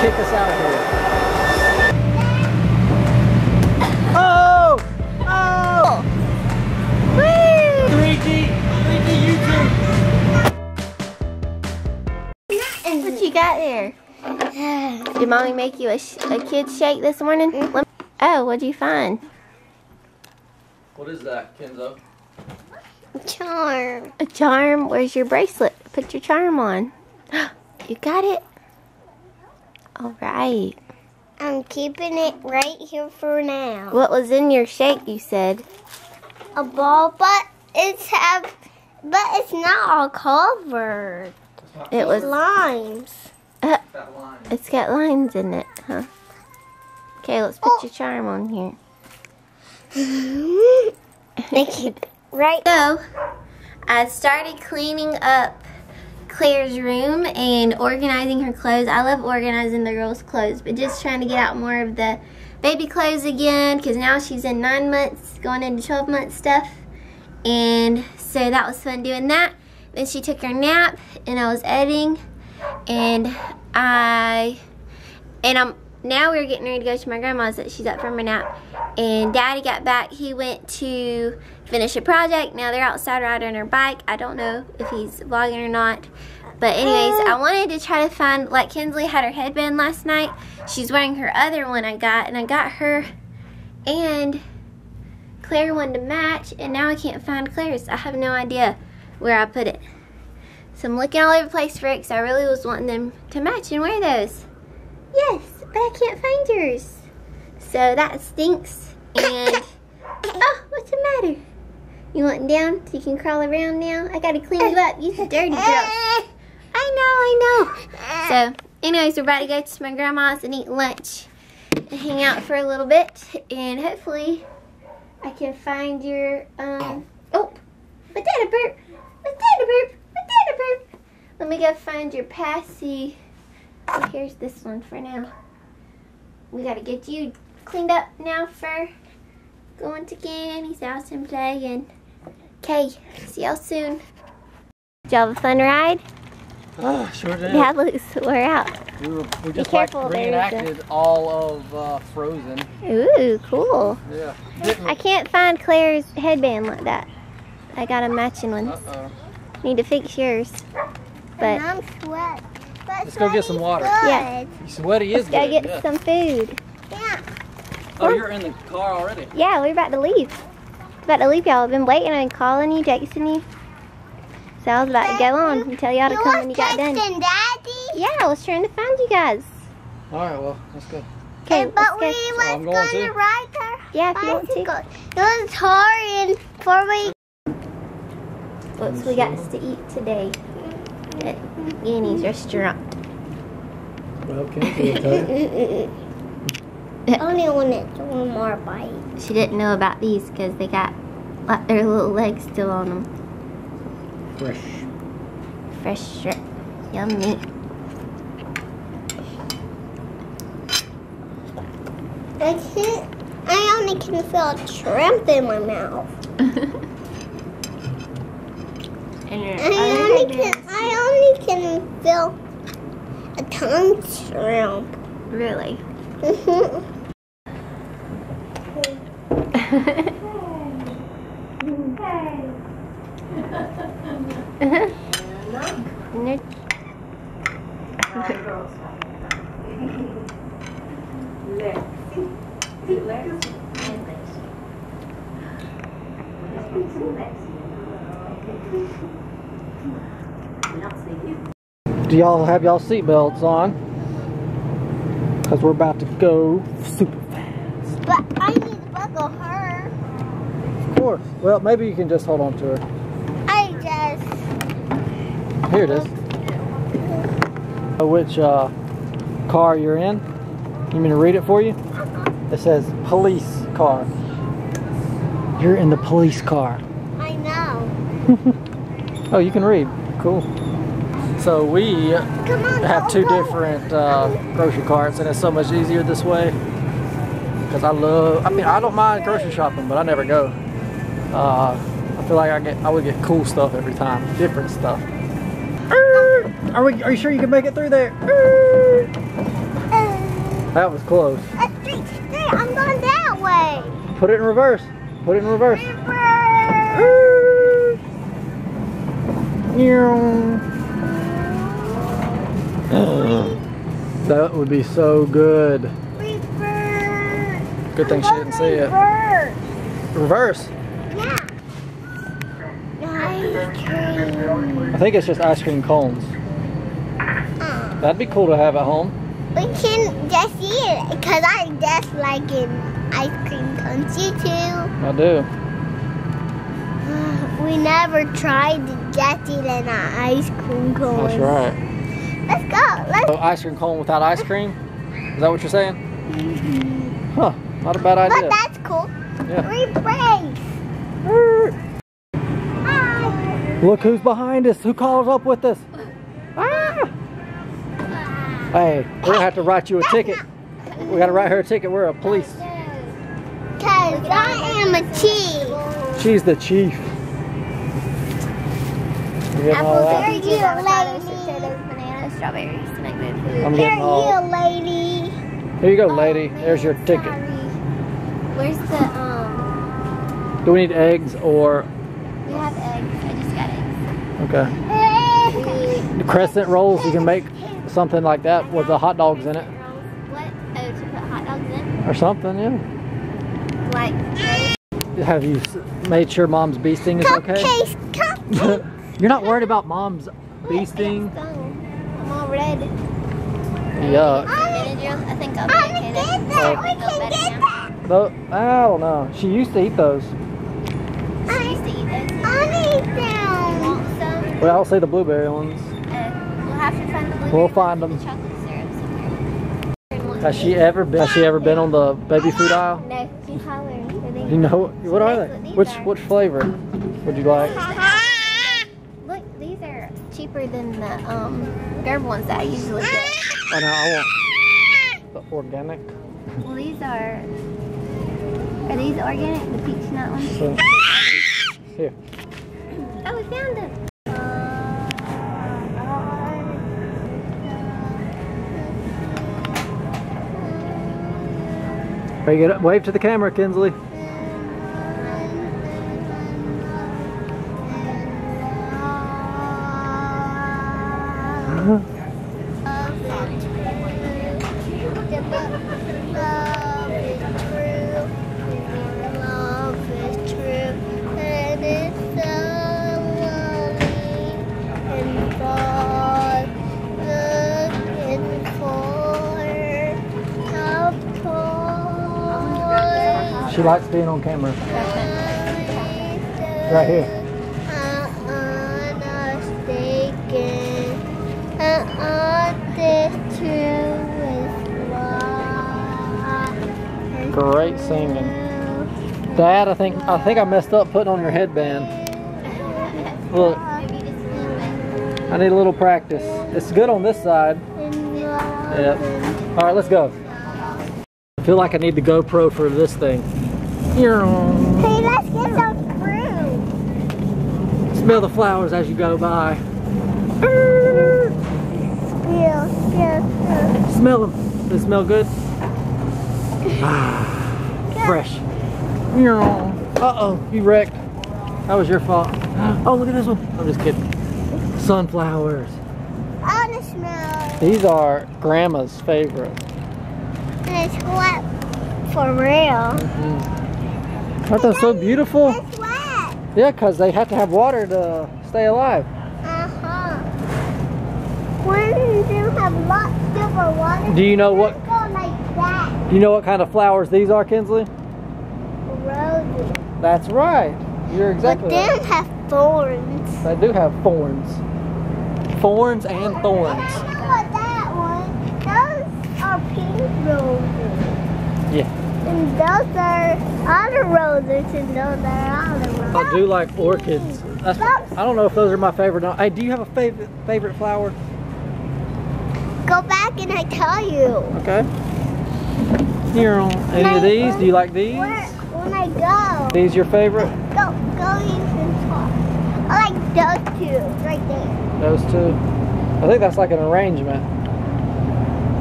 kick us out here. Oh! Oh! Whee! 3D YouTube! What you got there? Did mommy make you a kid's shake this morning? Oh, what'd you find? What is that, Kenzo? A charm. A charm? Where's your bracelet? Put your charm on. You got it? Alright. I'm keeping it right here for now. What was in your shake, you said? A ball, but it's not all covered. It was limes. It's got limes in it, huh? Okay, let's put your charm on here. Thank you. Right. So, I started cleaning up Claire's room and organizing her clothes. I love organizing the girls' clothes, but just trying to get out more of the baby clothes again, because now she's in 9 months, going into 12-month stuff. And so that was fun doing that. Then she took her nap, and I was editing, and now we're getting ready to go to my grandma's that she's up from her nap. And Daddy got back. He went to finish a project. Now they're outside riding her bike. I don't know if he's vlogging or not. But anyways, I wanted to try to find, like Kinsley had her headband last night. She's wearing her other one I got. And I got her and Claire one to match. And now I can't find Claire's. I have no idea where I put it. So I'm looking all over the place for it because I really was wanting them to match and wear those. Yes, but I can't find yours. So that stinks. And, oh, what's the matter? You want down so you can crawl around now? I gotta clean you up. You dirty girl. I know. So, anyways, we're about to go to my grandma's and eat lunch and hang out for a little bit. And hopefully, I can find your, oh, was that a burp? Was that a burp? Was that a burp? Let me go find your passy. So here's this one for now. We gotta get you cleaned up now for going to Granny's house and playing. Okay, see y'all soon. Did y'all have a fun ride? Oh, sure did. Yeah, Luke's, we're out. We just like reenacted all of Frozen. Ooh, cool. Yeah. I can't find Claire's headband like that. I got a matching one. Need to fix yours. But I'm sweating. Let's go get some water. Good. Yeah. Sweaty is good. Let's go get some food. Yeah. Oh, you're in the car already? Yeah, we're about to leave. About to leave, y'all. I've been waiting and calling you, texting you. So I was about to go on and tell y'all to come when you got done. Daddy? Yeah, I was trying to find you guys. All right, well, let's go. Okay, but we was going to ride our bicycle. Yeah, if you want to. It was hard before we... What's we got to eat today? At Yanni's restaurant. Well, okay. Only one more bite. She didn't know about these because they got like their little legs still on them. Fresh. Fresh. Yummy. I only can feel a shrimp in my mouth. I only can feel a tongue shrimp. Really? Do y'all have y'all seatbelts on? Because we're about to go super fast. But I need to buckle her. Of course. Well, maybe you can just hold on to her. I just... Here it is. Which car you're in? You mean to read it for you? Uh-huh. It says police car. You're in the police car. I know. Oh, you can read. Cool. So we have two different grocery carts, and it's so much easier this way because I don't mind grocery shopping, but I never go. I feel like I would get cool stuff every time, different stuff. Are you sure you can make it through there? That was close. That's straight. I'm going that way. Put it in reverse. Put it in reverse. That would be so good. Reverse. Good thing she didn't see it. Reverse. Yeah. Ice cream. I think it's just ice cream cones. That'd be cool to have at home. We can just eat it because I just like it. Ice cream cones. You too. I do. We never tried to just eat an ice cream cone. That's right. Let's go. Let's so ice cream cone without ice cream? Is that what you're saying? Mm-hmm. Huh. Not a bad idea. But that's cool. Yeah. Rebrace. Look who's behind us. Who calls up with us? Hey, we're going to have to write you a ticket. We got to write her a ticket. We're a police. Because I am a chief. She's the chief. I'm getting all that. Here you go, lady. There's your ticket. Where's the, Do we need eggs or? We have eggs. I just got eggs. Okay. The crescent rolls, you can make. Something like that with the hot dogs in it. What? Oh, to put hot dogs in? Or something, yeah. Like. Have you made sure Mom's bee sting is okay? Cupcakes. You're not worried about Mom's bee sting? I'm all red. Yuck. I think I'll be okay. We can get that. I don't know. She used to eat those. She used to eat those. I need them. Well, I'll say the blueberry ones. We'll find them. Has she ever been on the baby food aisle? No, she's hollering. You know what are they? Which flavor would you like? Look, these are cheaper than the Gerber ones that I usually get. Oh no, I want the organic. Well, these are these organic? The peach nut ones. Here. Oh, we found them. Wave to the camera, Kinsley. She likes being on camera. Right here. Great singing. Dad, I think I messed up putting on your headband. Look. I need a little practice. It's good on this side. Yep. Alright, let's go. I feel like I need the GoPro for this thing. Hey, let's get some fruit. Smell the flowers as you go by. Smell them. They smell good? Fresh. Uh-oh, you wrecked. That was your fault. Oh, look at this one. I'm just kidding. Sunflowers. I want to smell. These are Grandma's favorite. And it's wet. For real. Mm-hmm. Aren't those so beautiful? It's wet. Yeah, because they have to have water to stay alive. When do you have lots of different water? Do you know what? Like that. Do you know what kind of flowers these are, Kinsley? Roses. That's right. You're exactly right. But they have thorns. They do have thorns. Thorns and thorns. I don't know what that one. Those are pink roses. Yeah. And those are other roses, and those are other roses. I do like orchids. That's, I don't know if those are my favorite. Hey, do you have a favorite flower? Go back and I tell you. Okay. Here on any of these? Do you like these? When I go. These your favorite? Go use and talk. I like those two right there. Those two. I think that's like an arrangement.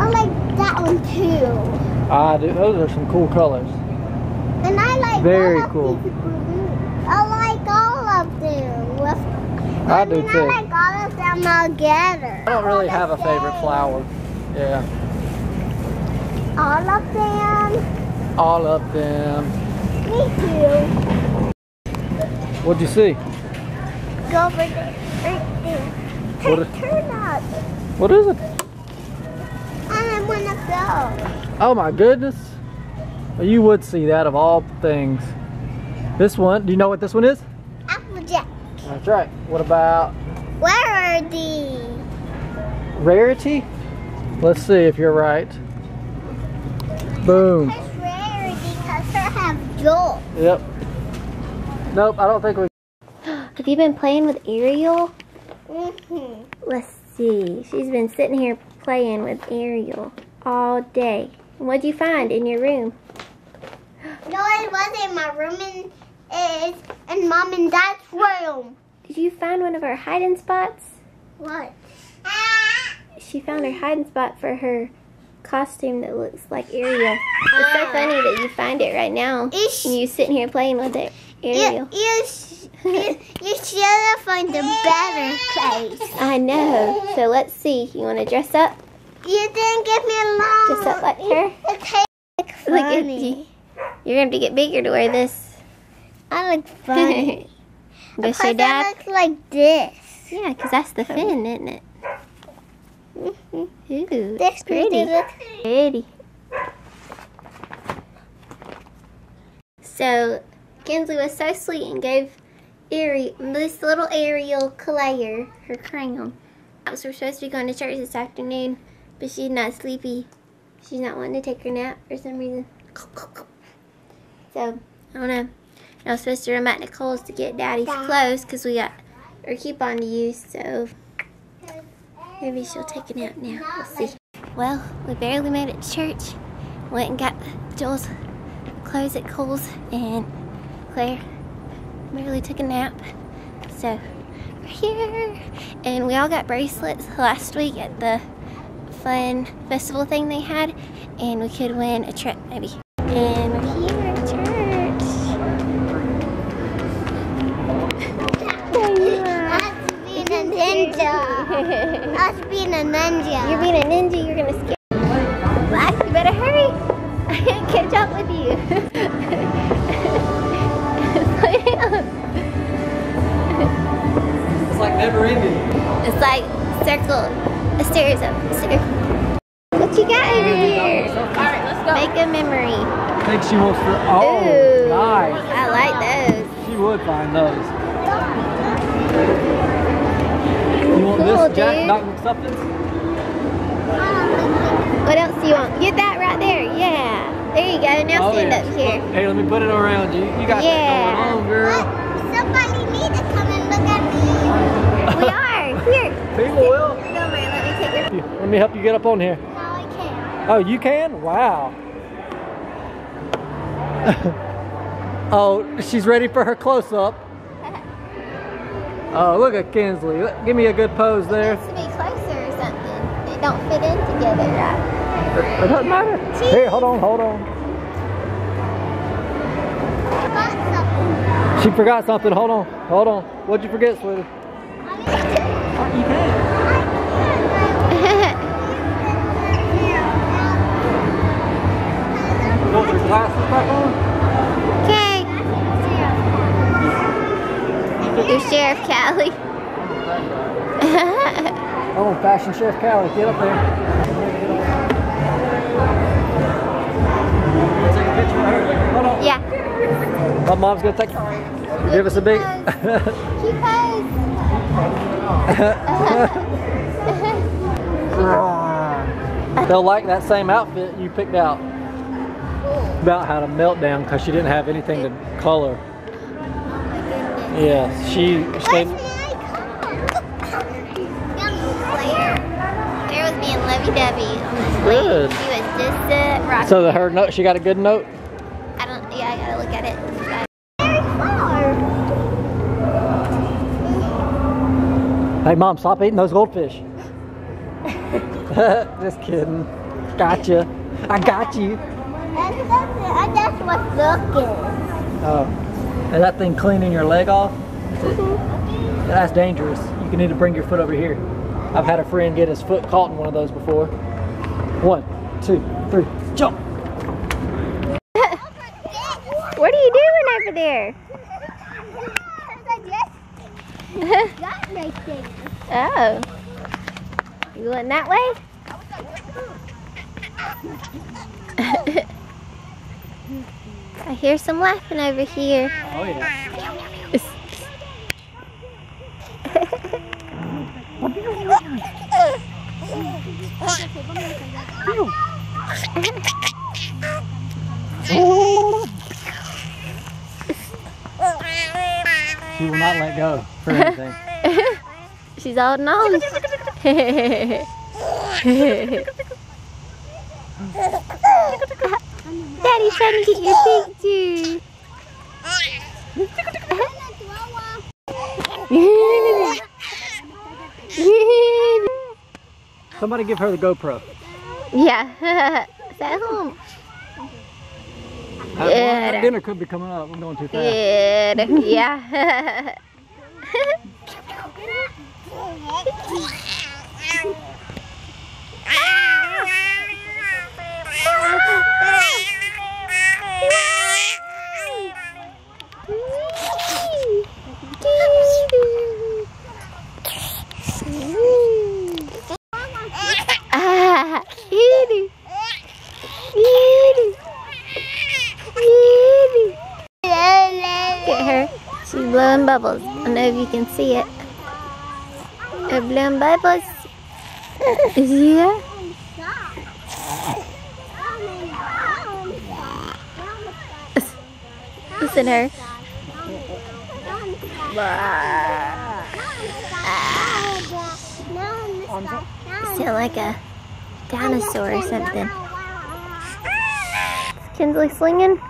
I like that one too. I do. Those are some cool colors. And I like very cool. I like all of them. I do too. I like all of them together. I don't really have a favorite flower. Yeah. All of them. All of them. Me too. What'd you see? Go over there. Right there. Turn up. What is it? I'm one of those. Oh my goodness. You would see that of all things. This one, do you know what this one is? Applejack. That's right. What about? Rarity. Rarity? Let's see if you're right. Boom. Because Rarity, because they have jewels. Yep. Nope, I don't think we. Have you been playing with Ariel? Mm-hmm. Let's see. She's been sitting here playing with Ariel all day. What'd you find in your room? No, it wasn't in my room. It's in Mom and Dad's room. Did you find one of her hiding spots? What? She found her hiding spot for her costume that looks like Ariel. It's so funny that you find it right now. And you sitting here playing with it, Ariel. You should have found a better place. I know. So let's see. You want to dress up? You didn't give me a long. Dress up like her? Okay. Look at you. You're going to have to get bigger to wear this. I look funny. Does your dad? I look like this. Yeah, because that's the fin, isn't it? Mm-hmm. Ooh, that's pretty. Pretty. So, Kinsley was so sweet and gave this little Ariel Claire her crayon. So we're supposed to be going to church this afternoon, but she's not sleepy. She's not wanting to take her nap for some reason. So, I don't know. And I was supposed to run back to Kohl's to get Daddy's clothes because we got our coupon to use, so maybe she'll take a nap now. We'll see. Well, we barely made it to church. Went and got Joel's clothes at Kohl's, and Claire barely took a nap. So, we're here. And we all got bracelets last week at the fun festival thing they had, and we could win a trip maybe. And we're here at church. I was being a ninja. You're being a ninja, you're gonna scare me. Black, you better hurry. I can't catch up with you. It's like never ending. It's like a series of stairs. What you got over here? Alright, let's go. Make a memory. I think she wants to. Oh, ooh, nice. I like those. She would find those. You want cool, this, Jack? Not something? What else do you want? Get that right there. Yeah. There you go. Now stand up here. Hey, let me put it around you. You got that going on, girl. What? Somebody need to come and look at me. We are. Here. People will. Let me help you get up on here. No, I can't. Oh, you can? Wow. Oh, she's ready for her close-up. Oh, look at Kinsley. Give me a good pose there. It needs to be closer or something. They don't fit in together, right? It doesn't matter. Jeez. Here, hold on. Forgot something. She forgot something. Hold on. What'd you forget, sweetie? You can. Okay. You're Sheriff Callie. Oh, fashion Sheriff Callie, get up there. Hold on. Yeah. My mom's gonna take. Give us a big. She posed. They'll like that same outfit you picked out. About how to melt down because she didn't have anything to color. Yeah, she Claire was being lovey-dovey on this week. She was just rocking. So her note, she got a good note? I don't, yeah, I gotta look at it. Very far. Hey Mom, stop eating those goldfish. Just kidding. Gotcha. I got you. And that's what's looking. Oh. Is that thing cleaning your leg off? Mm-hmm. That's dangerous. You can need to bring your foot over here. I've had a friend get his foot caught in one of those before. 1, 2, 3, jump. What are you doing over there? Oh. You going that way? I hear some laughing over here. Oh, yeah. She will not let go for anything. She's holding on. Daddy's trying to get your picture. Somebody give her the GoPro. Yeah. It's at home. Yeah. Dinner could be coming up. I'm going too fast. Yeah. Blowing bubbles. I don't know if you can see it. They're blowing bubbles. Yeah. Listen to her. Sound like a dinosaur or something. Is Kinsley slinging?